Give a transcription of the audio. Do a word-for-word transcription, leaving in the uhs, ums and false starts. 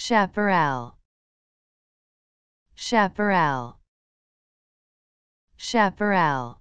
chaparral, chaparral, chaparral.